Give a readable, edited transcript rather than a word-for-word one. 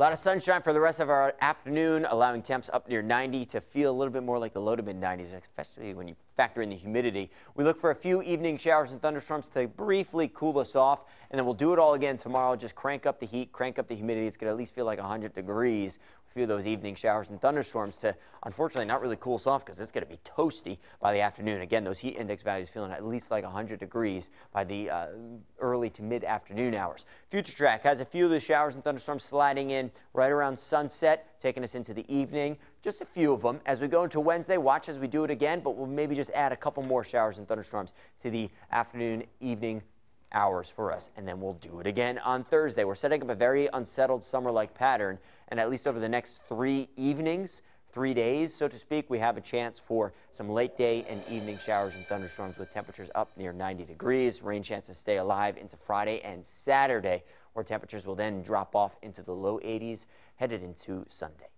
A lot of sunshine for the rest of our afternoon, allowing temps up near 90 to feel a little bit more like the low to mid 90s, especially when you factor in the humidity. We look for a few evening showers and thunderstorms to briefly cool us off, and then we'll do it all again tomorrow. Just crank up the heat, crank up the humidity. It's going to at least feel like 100 degrees. A few of those evening showers and thunderstorms to, unfortunately, not really cool us off because it's going to be toasty by the afternoon. Again, those heat index values feeling at least like 100 degrees by the early to mid afternoon hours. Future Track has a few of the showers and thunderstorms sliding in right around sunset, taking us into the evening. Just a few of them as we go into Wednesday. Watch as we do it again, but we'll maybe just add a couple more showers and thunderstorms to the afternoon, evening hours for us, and then we'll do it again on Thursday. We're setting up a very unsettled summer-like pattern, and at least over the next three evenings, 3 days, so to speak, we have a chance for some late day and evening showers and thunderstorms with temperatures up near 90 degrees. Rain chances stay alive into Friday and Saturday, where temperatures will then drop off into the low 80s headed into Sunday.